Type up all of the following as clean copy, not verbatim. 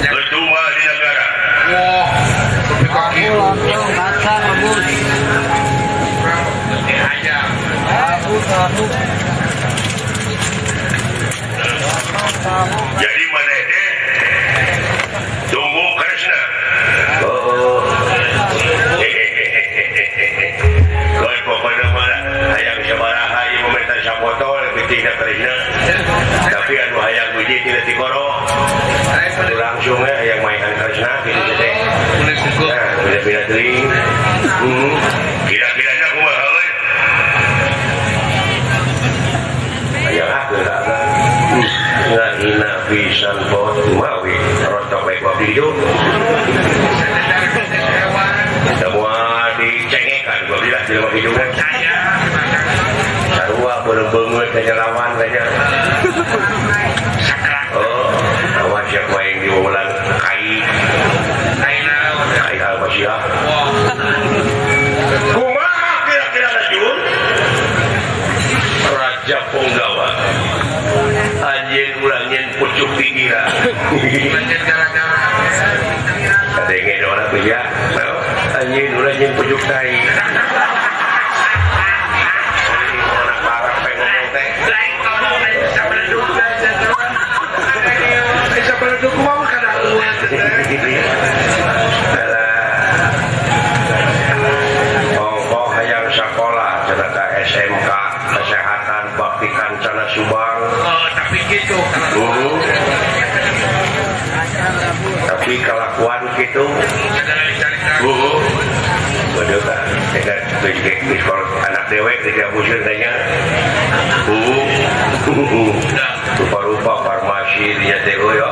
Berjumpa di negara. Ya, jadi mana tunggu Krishna. Oh. Kau pokoknya mana? Hayang sabaraha hayu pemerintah sapotol lebih tidak Krishna. Tapi anu hayang uji tidak dikoro. Langsung yang mainan Krishna gitu deh. Bila-bila tering. Kira-kiranya aku mah hal. Ayalah gerangan. Ngahina pisan bot mawi rotok baik babi hijau. Semua dicengekan gua bilang di rumah hidupnya saya. Sarua bener-bener kayaknya lawan kayaknya. Itu bedokan dengan biskol anak dewek tidak busur tanya rupa-rupa farmasi dia teo ya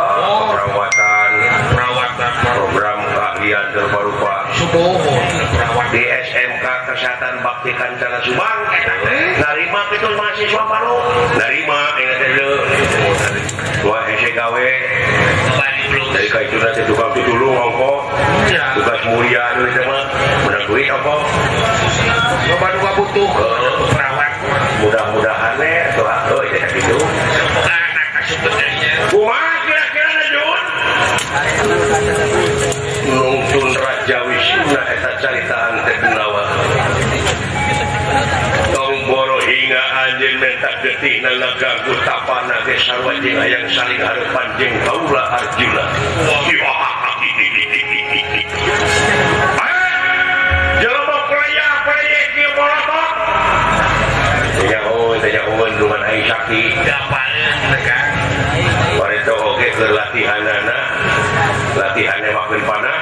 perawatan program keahlian rupa-rupa di SMK Kesehatan Bakti Kancana Subang narima itu mahasiswa baru narima ingat dulu dua SKW dari kaitu nanti tukang itu dulu ngomong tugas mulia duit sama menang duit apa coba-coba butuh perawat mudah-mudahan ya telah lo ya gitu anak kasih benernya kumah kira-kira lanjut nungtun Raja Wisnu eta caritaan tergunawa tomboro hingga anjing mentak getih nalaga gutapana kesarwa jika yang saling harapan jeng kaulah arjuna jelma peraya kia molatok tanya-tanya dengan Aisyaki warito oke ke latihan anak latihannya makin panah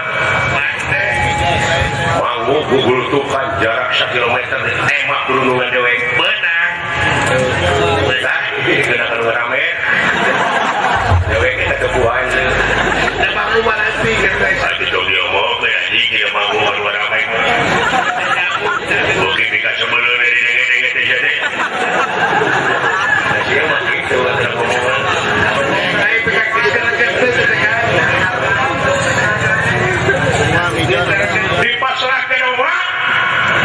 manggu gugulutukan jarak 1 kilometer emak perundungan dewek menang nah ini dikenakan rame dewek kita kebuahan dan manggu nanti itu dia mau kayaknya kita manggu rame mungkin dikak sebelum ini dengar-dengar terjadi masih emang gitu ada ngomongan saya pekak diselakan dipasrahkan orang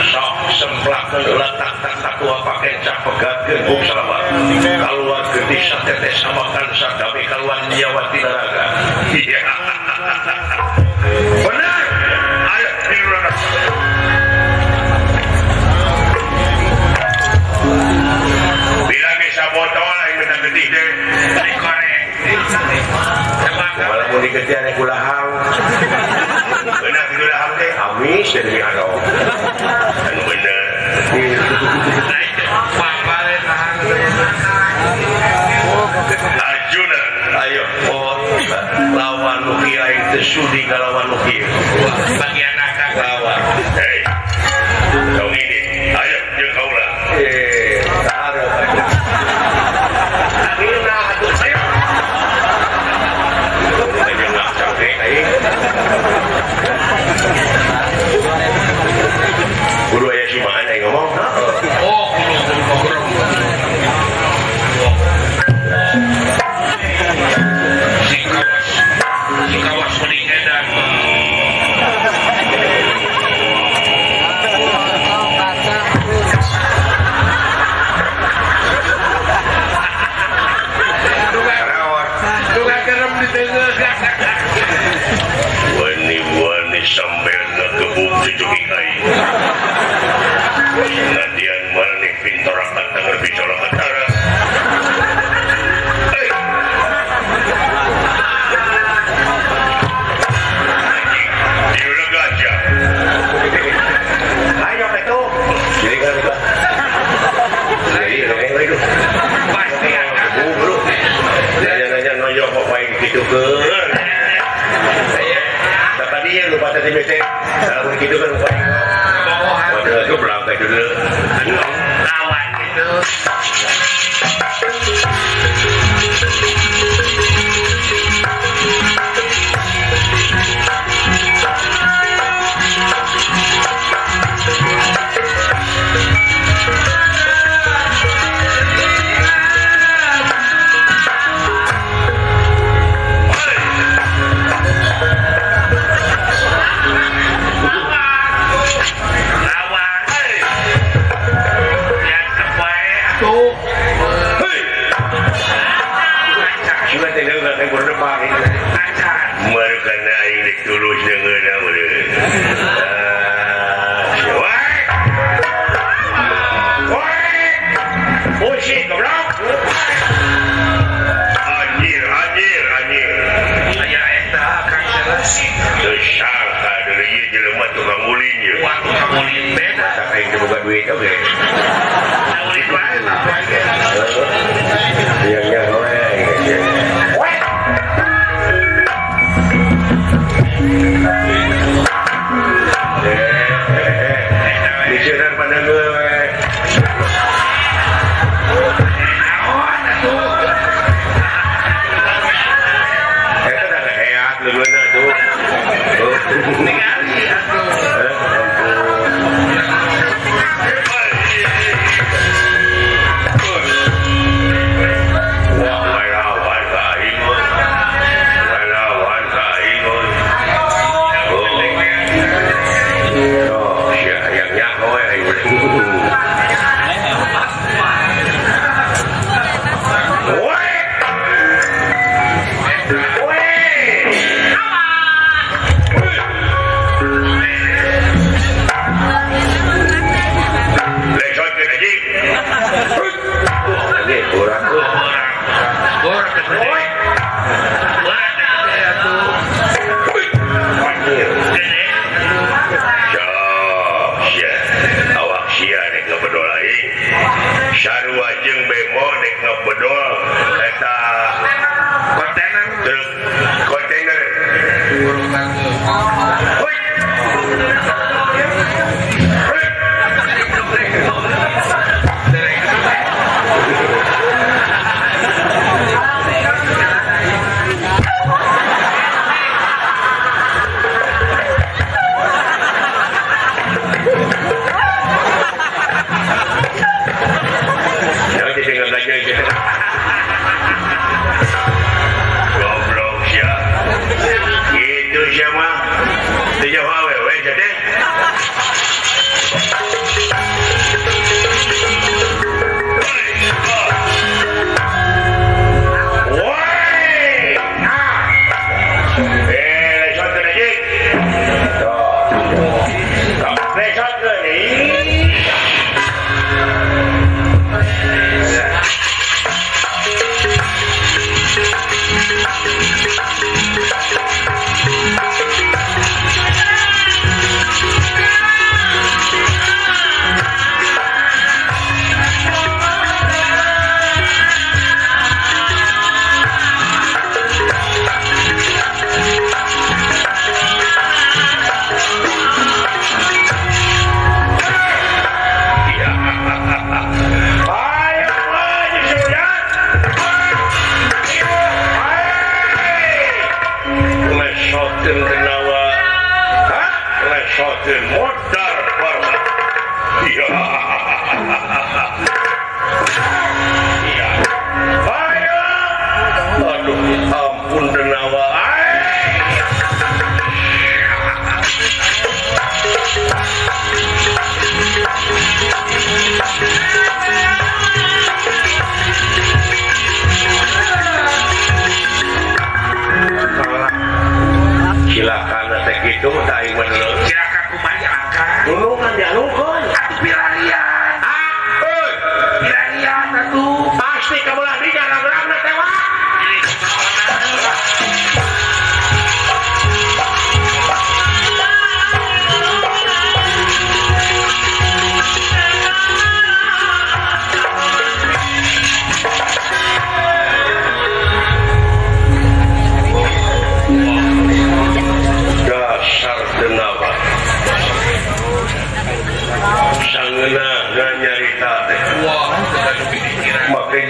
sok semplakkan letak-tak tua pakai cap pegatkan buk salamat kaluar getis satetes samakan sadami kaluar nyawati naraga iya benar ayat dirurah bila bisa botol yang minta getih deh dikorek walaupun digetih ada kulahang benar kulahang deh amis dan mihanong dan benar Arjuna ayo lawan nukia yang tersudi lawan nukia bagi anak-anak lawan hei kau ini ayo jengkaulah tak ada sih bete dalam kehidupan waduh itu berapa dulu kawan gitu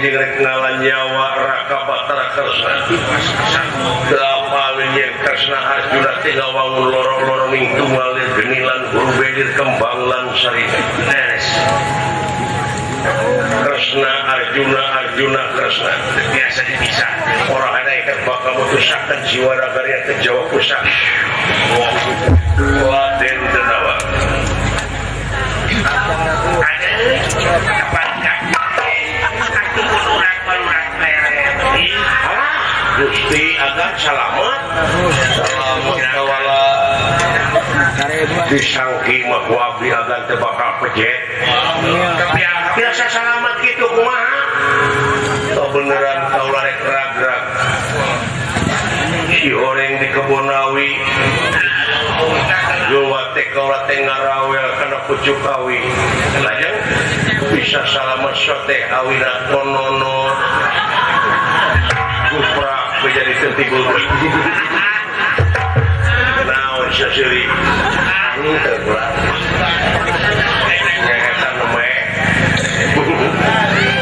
yang kenalan nyawa raka batara kersna kelapalin yang kersna ajurat tiga wangun lorong-lorong itu malir genilan urbedir kembang lansari neres Kresna Arjuna Kresna biasa dipisah orang ada yang bakal memusahkan jiwa ragarya ke Jawa pusat dua dan tenawa ada apa aku orang Gusti agak salamat kawala disangki makwabi agar terbakal pejet biasa salamat gitu kumaha toh beneran tau larek gerak-gerak si orang di Kebonawi Jolate kaulah tengarawel kena pucuk awi lajang bisa salamat sote awi rakonono kuprak menjadi tentibul seseri angin terbelah ngehetan nemek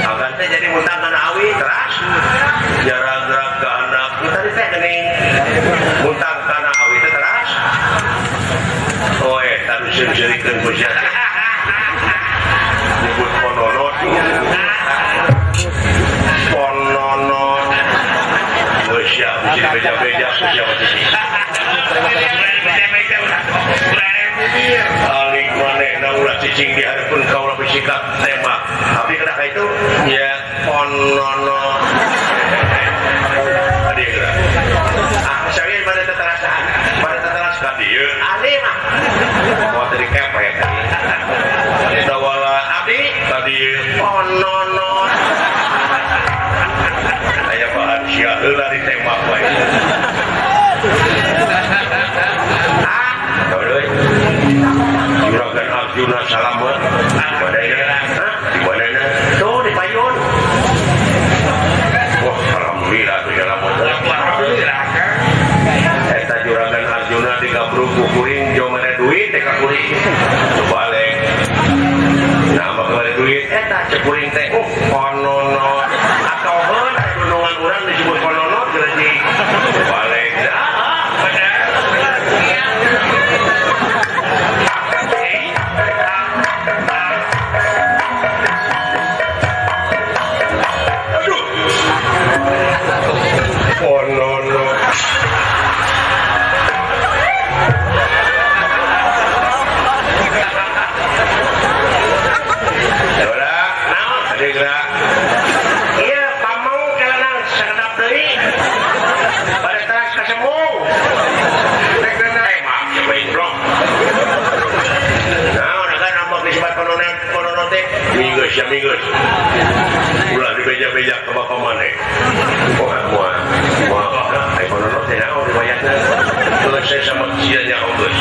agaknya jadi muntahkan awi keras jarak-jarak ke anak kita ditekening muntahkan awi itu keras oh etan seserikan musyak nyebut konono konono musyak beja-beja musyak alik maneh naulah cicing diharapun kaulah bersikap tembak tapi kenapa itu ya konono adik saya pada teterasaan dia alim mau tadi kepret dawala abdi tadi konono saya paham siahe dari tembak baik juragan Arjuna salamat di mana tuh di payun wah alhamdulillah tuh salamat eta juragan Arjuna di kabruk kukuring jauh mana duit teka kuring balik nah maka mana duit eta cekuring teh konono atau hon gunungan orang disebut konono jadi balik minggus ulah di beja-beja ke bapak maneh bukan muah ekonomi teh naon riwayatna selesai sama sianya onggus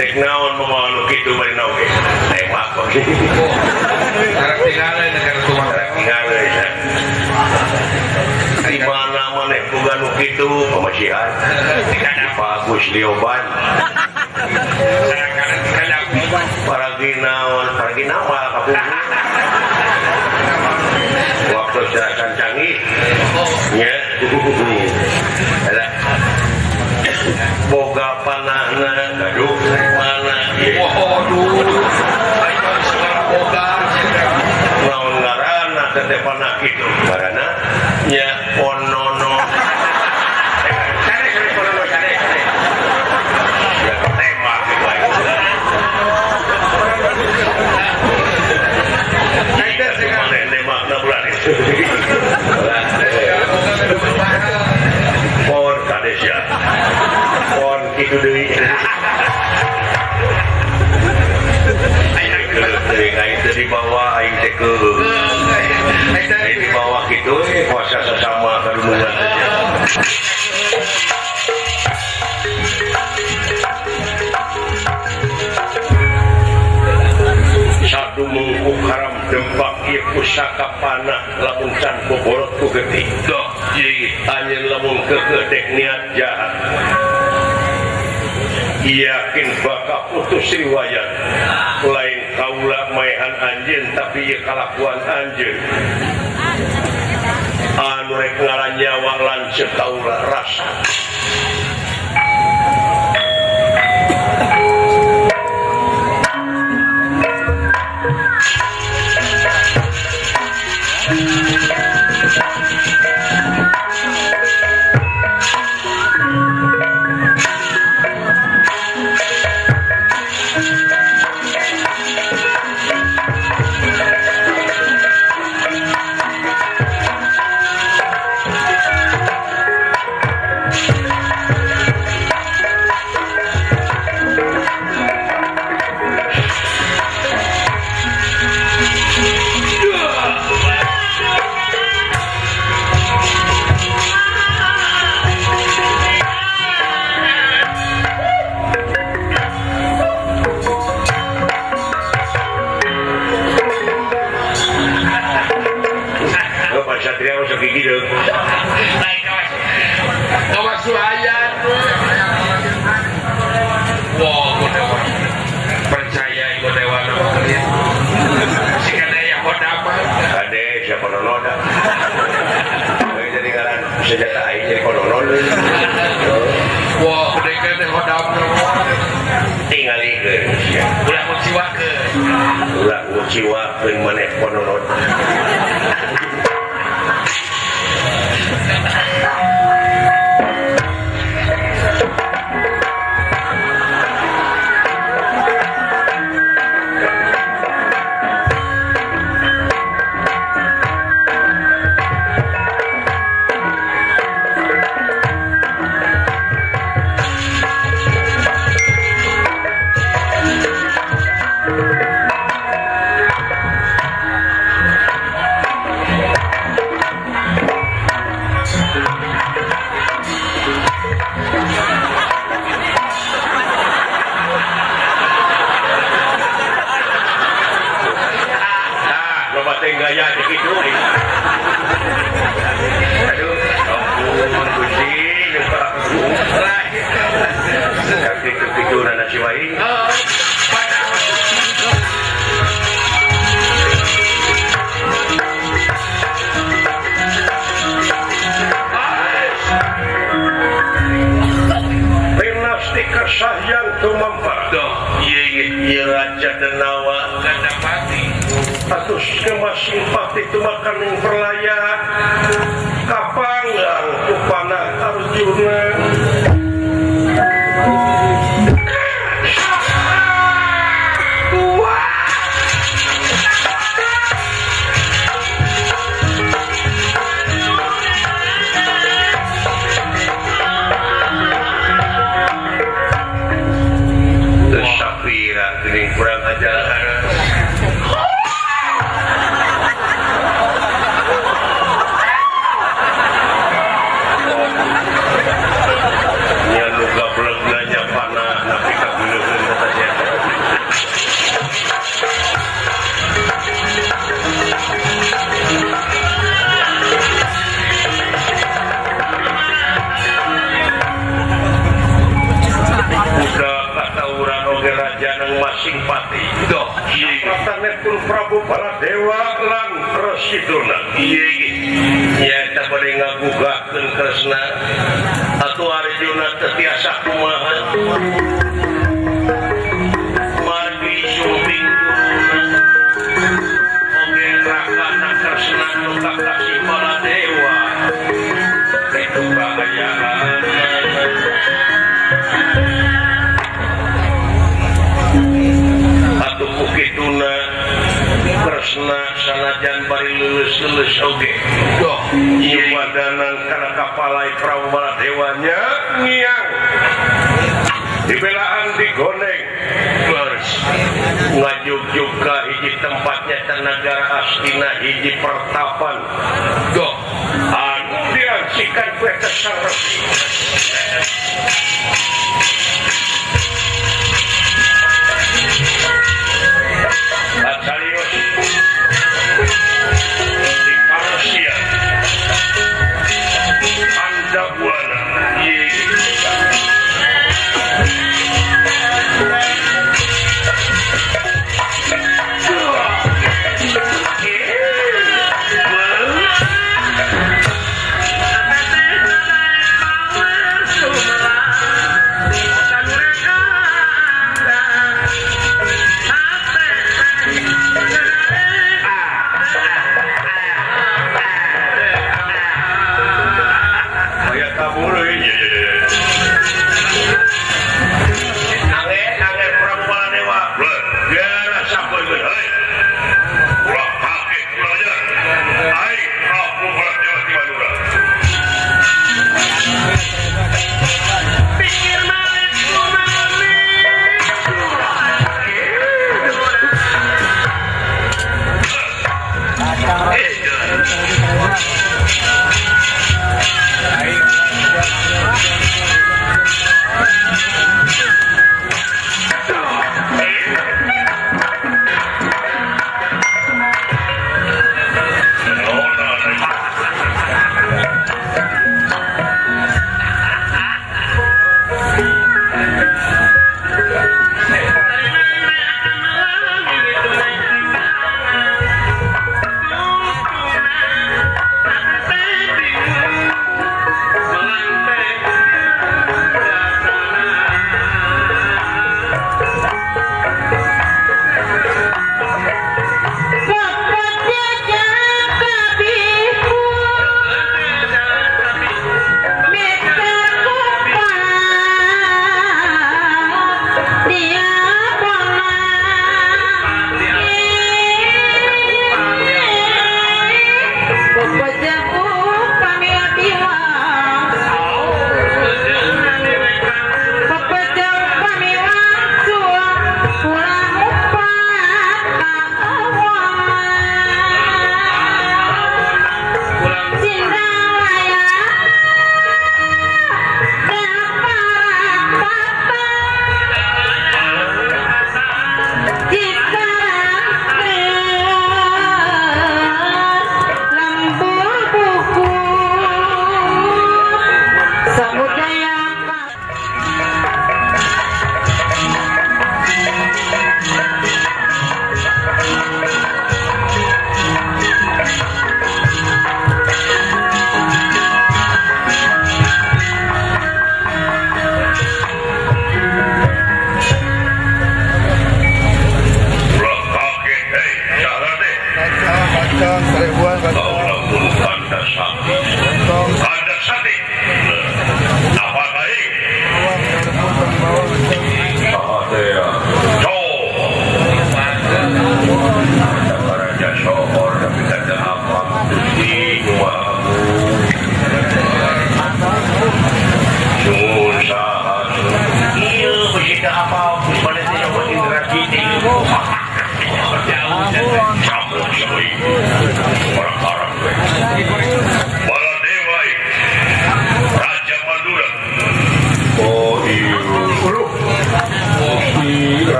dek naon momohon kitu mari naon ge tembak kok arek tingale negara tumah tingale di mana maneh boga nu kitu pamasihan bagus dioban para ginawa waktu gerakan canggih ya boga panahna gaduh mana boga lawan ngarana tete panah kitu karena nya onono pon kadesya pon kitu deui aing teh di bawah aing teh keung aing di bawah kitu puasa sesama kadunungan teh sadu mengku haram dempak ieu pusaka panah lamun can boborot ku geutik dok ieu anjeun lamun kegeudek niat jahat yakin bakal putus riwayat lain kaula maehan anjeun tapi ieu kalakuan anjeun aja taulah rasa.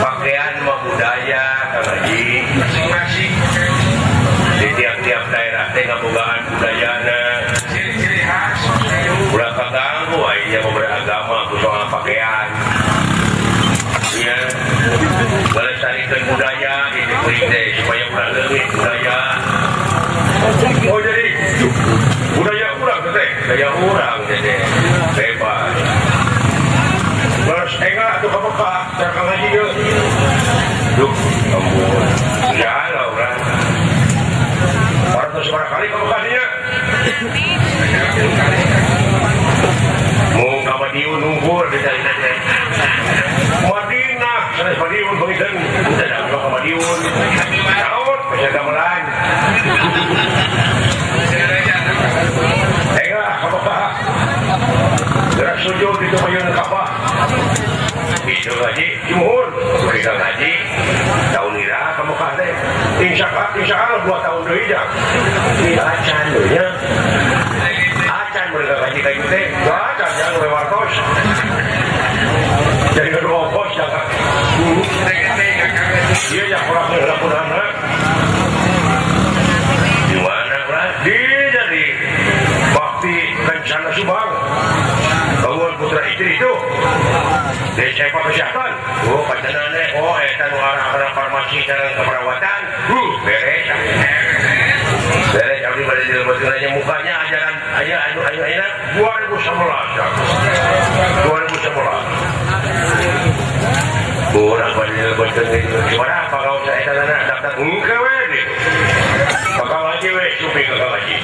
Pakaian budaya lagi masing-masing di tiap-tiap daerah dengan pembukaan budayanya udah keganggu aja mau beragama soal pakaian ya melestarikan budaya ini perintah supaya melestarikan budaya. Oh jadi budaya kurang teh, budaya kurang jadi bebas. Terus enggak tuh apa-apa, jangan lagi yuk. Duh, ampun. Ya lah orang. Partus berapa kali kamu kasihnya? Mau kapan diun nunggur dicari saja. Madinah, saya Madiun pengitan. Kita dah berapa Madiun? Tahun, saya dah melain. Enggak apa-apa. Gerak sujud itu payun kapal. Bisa ngaji, jumur, bisa ngaji. Tahun ini lah kamu kasih. Insya Allah 2 tahun dulu aja. Ini acan dulunya. Acan mereka ngaji kayak gitu. Gak acan, jangan lewat kos. Jadi kedua kos, jangan. Iya, yang kurangnya adalah kurangnya. Gimana kurang? Dia jadi bakti Kencana Subang. Bangun putra istri itu. Dari sepak kesehatan, oh pasangannya, oh etan orang farmasi dalam keperawatan, beres, beres. Tapi pada jalan-jalannya mukanya ajaran, ayo enak. 2011. Orang pada jalan-jalan gimana? Pakau saya tanah daftar enggak weh? Pakau aja weh, supir kakau aja.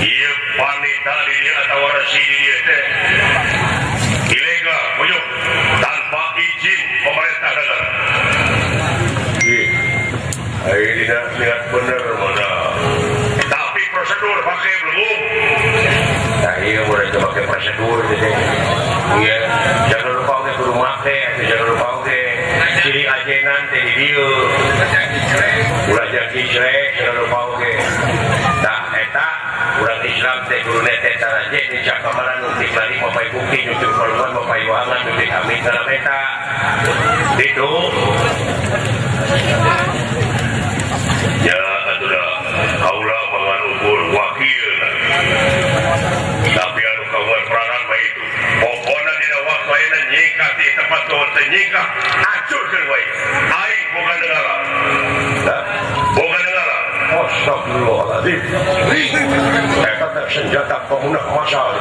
Iya wanita di dia atau resi di dia teh ilegal muncul tanpa izin pemerintah negara. Ini tidak lihat benar mana. Tapi prosedur pakai belum. Nah iya mereka pakai prosedur di sini. Iya jangan lupa pakai rumah teh, jangan lupa pakai ciri ajenan teh di dia. Belajar kisah jangan lupa pakai. Orang Islam teh guru nete taraje di cakamaran untuk lari mapai bukti untuk perluan mapai wahangan untuk kami dalam meta itu ya atulah kaulah menganukur wakil tapi anu kawan perangan baik itu pokoknya tidak wakilnya nyikah di tempat tuan nyikah hancurkan baik aik bukan negara bukan negara. Astagfirullahaladzim. Kita tak senjata pemunah masal.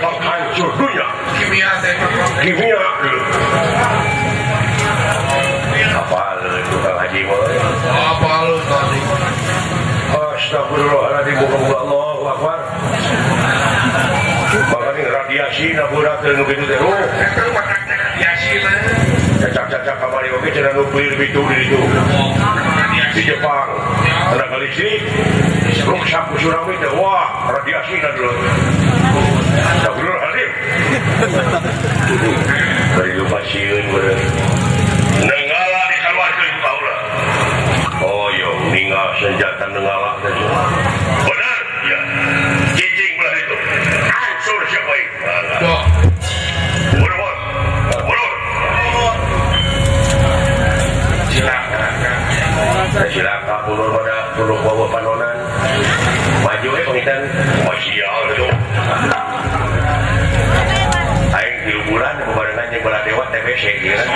Menghancur dunia. Kimia. Apal tukang haji mulai. Apal tadi. Astagfirullahaladzim. Allahu Akbar. Makanya radiasi naburat dan begitu terus. Radiasi mana? Cacak-cacak kembali lagi cerita nuklir itu di itu. Di Jepang, tenaga listrik, rusak tsunami, wah radiasi dan dulu. Tak benar halim. Dari lupa siun bener. Nenggala dikeluarkan kau lah. Oh yo, ninggal senjata nenggala. Benar, ya. Cicing belah itu. Hancur siapa itu? Beror, beror. Silahkan mundur pada produk bawa panonan maju pengitan sial itu aing di bulan pembarengan yang bala dewa TBC gitu kan.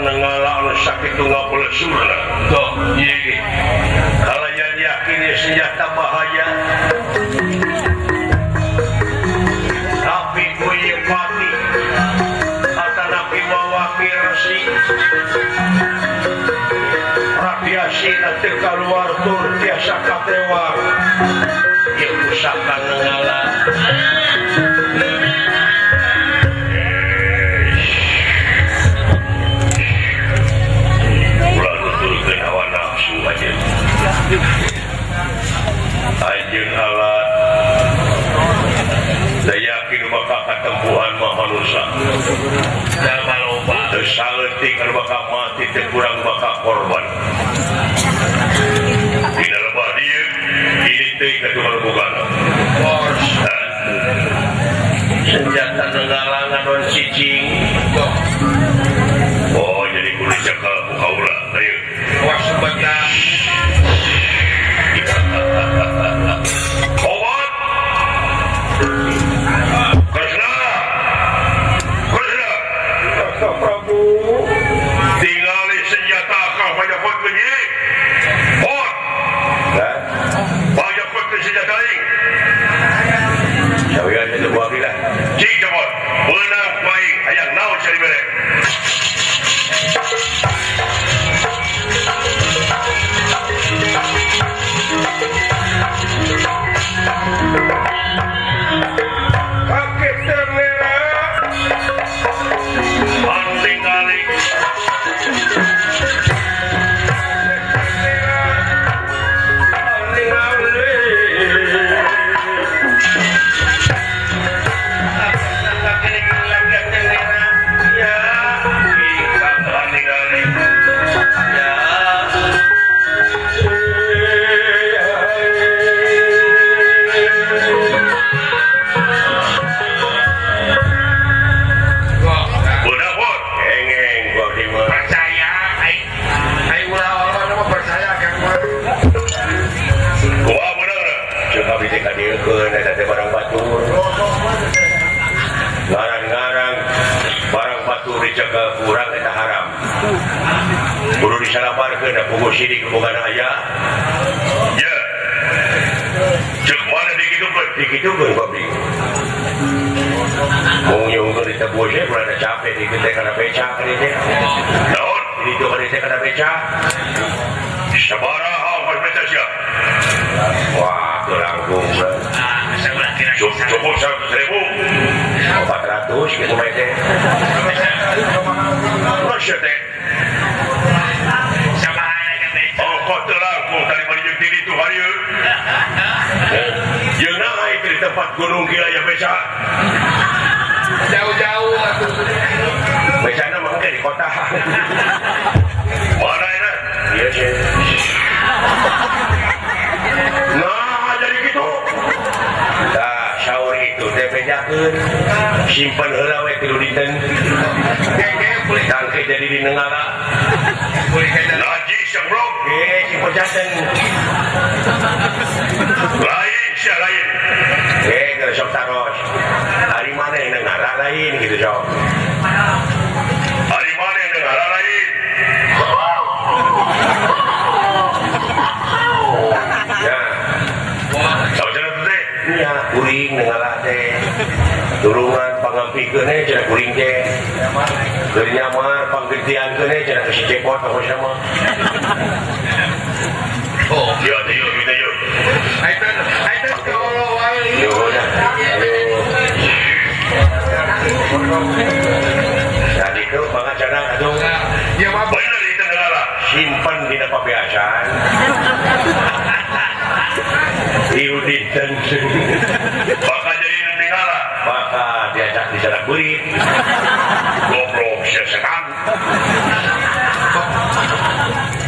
nengalang sakit tunggak boleh surga. Toh, ye. Kalau yang yakin senjata bahaya. Tapi kuye pati, kata nabi mawakir resi. Rabiasi nanti keluar tur biasa katewar. Yang pusaka nengalang. Ajeng alat saya yakin bakal ketempuhan manusia jangan lupa tersaletik bakal mati terkurang bakal korban bila lepas dia ini teka Tuhan bukan senjata negalangan dan cicing oh jadi kulit cekal buka ulang ayo was sebentar obat Krishna Krishna Raka Prabu tinggali senjata kau banyak buat begini buat banyak buat senjata ini saya ingin itu buat gila cik jemput benang baik ayang nao cari merek Sidik bukan ayah ya cek mana dikitupun babi mungkin untuk ditebusin berada capek dikitnya karena becak daun itu karena becak sebarang hal berbeda siap wah teranggung cukup 100.000 400 gitu maksudnya maksudnya yang naik dari tempat gunung gila yang becak jauh-jauh becaknya makanya di kota mana enak? Iya sih nah jadi gitu nah sahur itu dia bejakan simpan helawai tidur di ten tangkai jadi di nengala najis yang blok simpan jaten lain sih lain kita sok taros hari mana yang dengarah lain gitu sok hari mana yang dengarah lain ya sok jalan tu deh ya kuring dengarah deh turungan pangampi ke nih jalan kuring deh dari nyamar panggetian ke nih jalan kesi cepot apa sama oh ya dia kita yuk I don't know why you jadi itu banget jangan aduh bener itu negara simpan di dapat biasaan iuditan bakal jadi negara bakal diajak di jalan burit goblok sesekan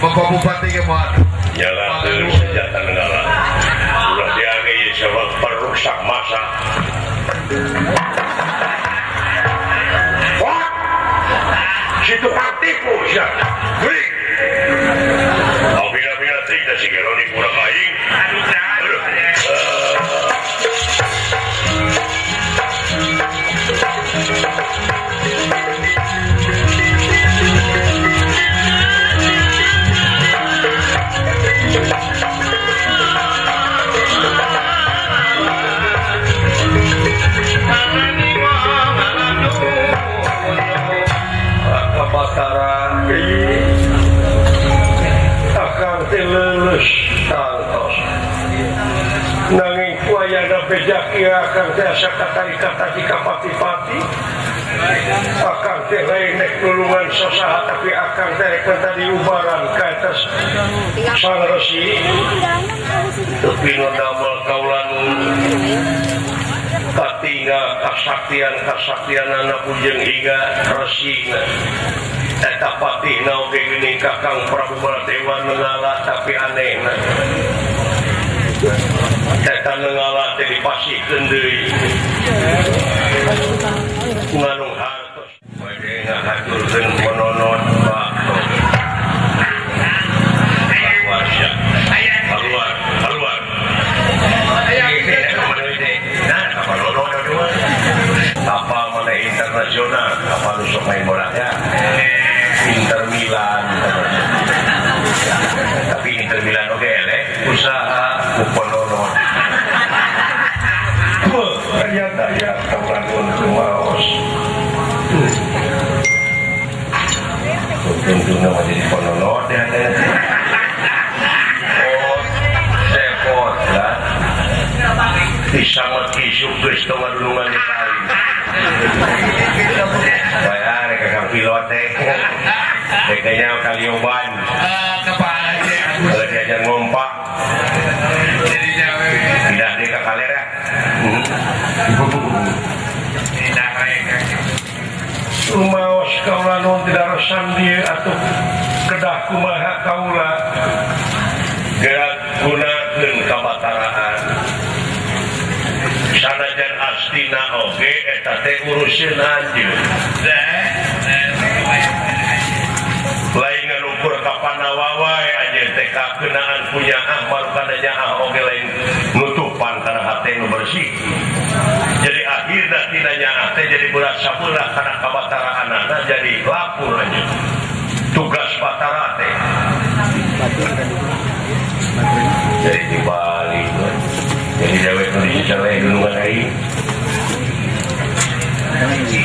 Bapak Bupati kemana jalan terus senjata negara sudah dianggih sebab perusak masa wah situ hatiku ya beri kau bila-bila tidak sih kalau ini kurang baik aduh bejakia kerja sekretari kata jika pati-pati akan terlenek nulungan sesaat tapi akan terlenek tadi ubaran ke atas sang resi tapi nodamel kaulan katinga kasaktian anak ujeng hingga resina eta patih nauge gini kakang Prabu Baladewa mengalah tapi anehna eta mengalah jadi pasih kendui nganung hartos bade ngahaturkan mononon bakto keluar siap keluar nah kapal lorong kapal mana internasional kapal usok main bola ya Inter Milan, tapi Inter Milan oke elek, usaha kuponono. Ternyata ya terbangun kumaos. Tentunya masih kuponono dan sepot lah. Bisa mati sukses dengan dulungan yang lain. Bayar kakak pilot deh. Dekatnya Kalioban. Kalau diajak ngompak. Tidak deh kakak kalera. Rumaos kaulah non tidak resan dia atau kedah kumaha kaulah. Gerak gunakan kabataraan. Sanajan astina oge eta teh urusin anjeun. Lain ngalukur ka Panawa wae anjeun teh kakeunaan punya amal kana jaha oge lain nutupan kana hate nu bersih. Jadi akhirna tina nyaah teh jadi budak sapeurah kana kabataraanna jadi lapur anjeun. Tugas batara teh. Jadi dibalik jadi dewek nulis cerai duluan air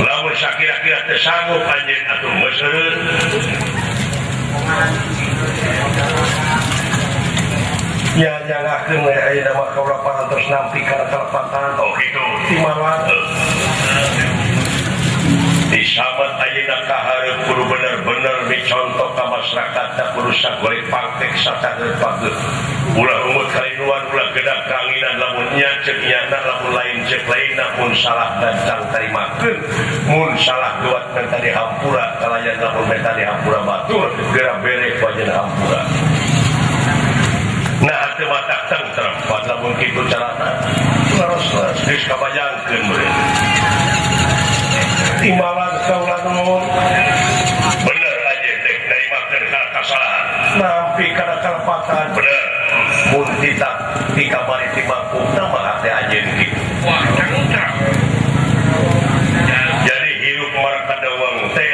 lawan sakira-kira tersanggup anjing atau meseret nyanyangah kemeh air nama kaulapan terus nampi karena kelepatan oh gitu timalan disamat ayina kaharep kudu bener-bener dicontoh ke masyarakat tak berusak boleh pangtek satan dan paket ulah umut kalinuan ulah gedak keanginan lamun nyacek nyana lamun lain cek lain namun salah gancang tadi makin mun salah duat mentah di hampura kalayan lamun mentah di hampura batur gerak berek wajan hampura nah hati matak tentrem pada mungkin itu caranya terus diskabajangkan mereka timbalan kaulah nun bener aja dek dari makan kesalahan nampi karena kelepatan bener mun kita di kamar itu mampu nama hati aja gitu jadi hidup mereka doang teh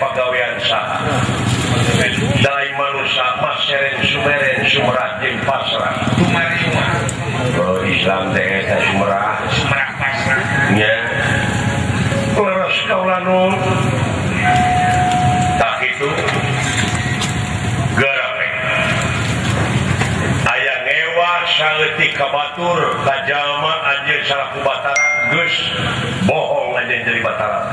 pagawean sah dari manusia masyarin sumeren sumerah jeng pasrah kalau Islam teh sumerah pasrah ya leres kaulah nun tak itu garape ayah ngewa sanggeti kabatur kajama anjir salaku batara gus bohong anjir jadi batara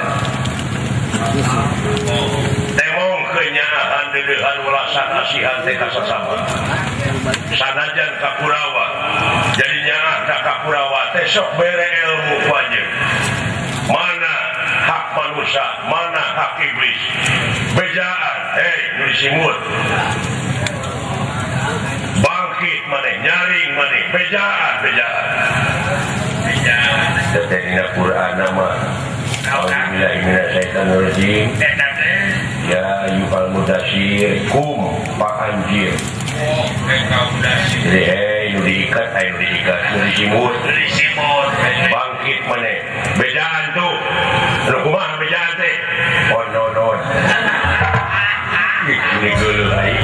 temong kenyahan dedehan ulasan asihan teka sesama sanajan kakurawa jadi nyaah kakurawa tesok bere ilmu panjir mana hak manusia, mana hak iblis bejaan, nulisimut bangkit mana, nyaring mana bejaan kita tidak Quran nama alhamdulillah iminah syaitan rajim ya yukal mudasir kum pak anjir jadi nuliikat, nulisimut bangkit mana bejaan tuh rumah bejaan teh oh no ini gula lain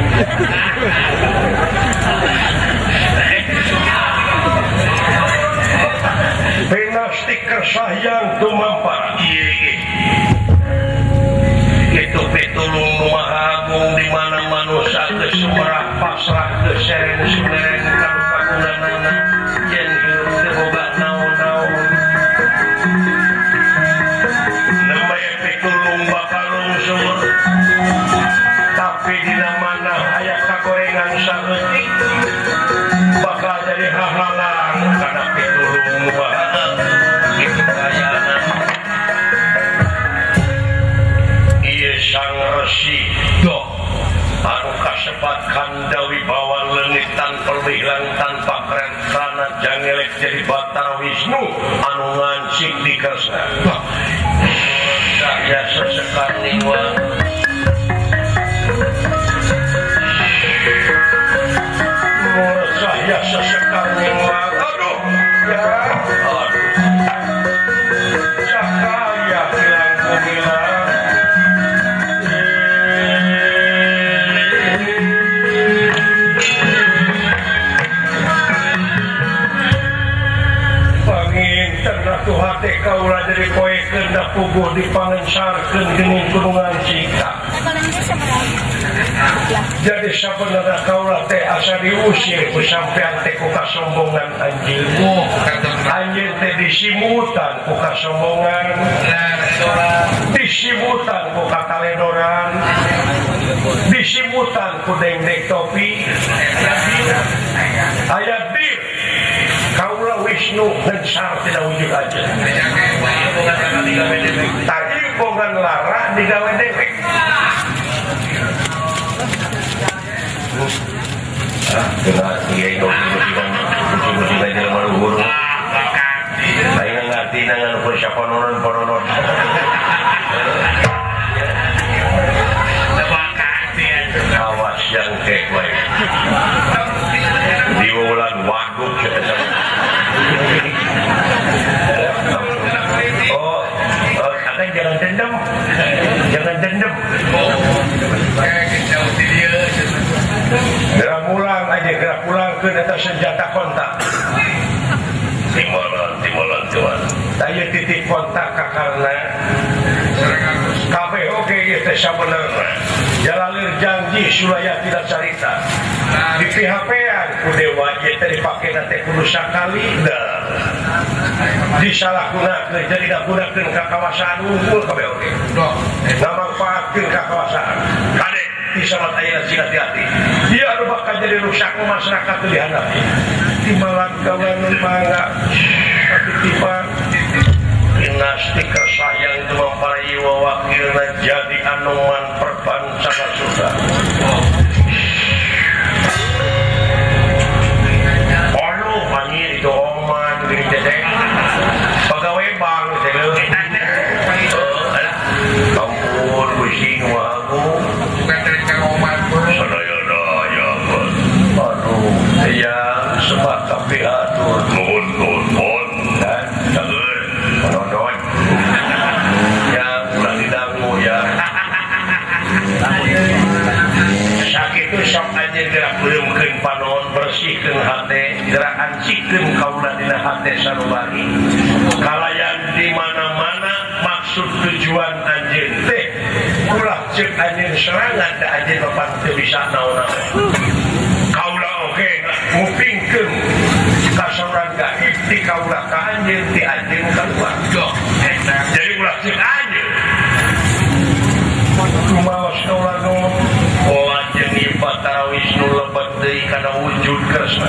penastik kersayang tu mampar itu pitulung rumah agung di mana manusia kesumerah pasrah kesereng semereng karukakunan anak yang hidup terobak naon Jadi sebenarnya kaulah teh asa diusir sampai teh ku kasombongan anjingmu, anjing teh disimutan ku kasombongan, disimutan ku kataledoran, disimutan ku dengdek topi. Ayat di kaulah Wisnu gencar tidak wujud aja. Tadi bongan larah digawe dewek. Awas yang kekwe diulang waduk. Oh, katanya jangan dendam, jangan dendam. Gerak pulang ke atas senjata kontak. Timolan tuan. Saya titik kontak karena kafe oke itu sebenarnya. Jalalir janji Suraya tidak cerita. Di PHP-an ku dewa itu dipakai nanti kudu sakali dah. Disalahgunakeun jadi tidak gunakeun ka kawasan unggul kafe oke. Ngamanfaatkeun ka kawasan. Kadek sama saya sikat hati. Dia bakal jadi rusak masyarakat itu dihadapi. Timalan kawan mangga tapi tiba dinasti kesayang cuma para wakilnya jadi anuman perpancangan sudah. Olu panggil itu oman di dedek. Pegawai bang itu. Kampur pusing waku. Belumkeun panon bersihkeun hate gerak ancikeun kaula dina hate sarubari kalayan di mana-mana maksud tujuan anjeun teh ulah ceuk anjeun serangan da anjeun bapak teu bisa naon-naon kaula oge ngupingkeun kasoran gaib di kaula ka anjeun ti anjeun kaluar jadi ulah ceuk anjeun kumaos kaula Wisnu lebat dari karena wujud kersa.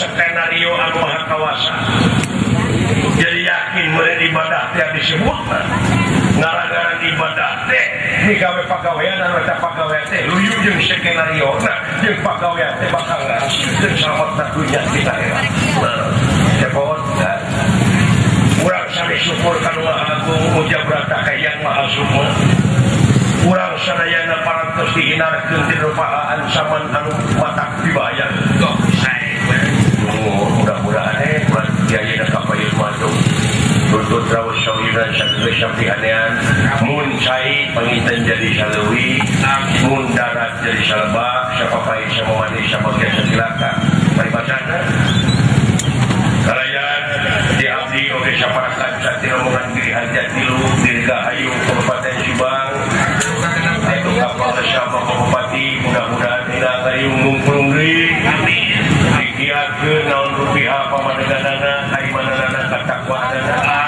Skenario anu maha kawasa jadi yakin mulai ibadah teh disebutna ngaran-ngaran ibadah teh Jadi gawe pegawaian dan macam pegawaian teh luyu jeung skenario na jeung pegawaian teh bakal jeung sahabat satunya kita ya. Nah, cepot nah. Urang sami syukur kana Agung Muja Brata ka Yang Maha Sumur. Urang sadayana parantos dihinarkeun ti rupaan saman anu matak dibayar. Tong sae. Mudah-mudahan kuat diayeuna ka payulman. Untuk rawat syauliran syakir syafihanean mun cai penginten jadi salui mun darat jadi salba siapa pahit sama manis sama kaya silaka peribadana kalayan diabdi oleh syaparakan satiromongan diri hajat dilu dirga ayu Kabupaten Subang itu kapal syapa Bupati mudah-mudahan tidak kayu mumpung diri dikiatkan naun rupiah pamadeganana kaimananana katakwaanana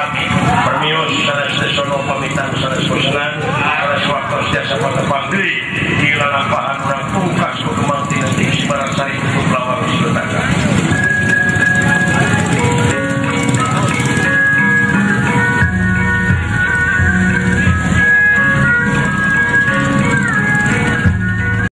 Mios sanes sono pamitan sanes posenan sanes waktu jasa pada pangri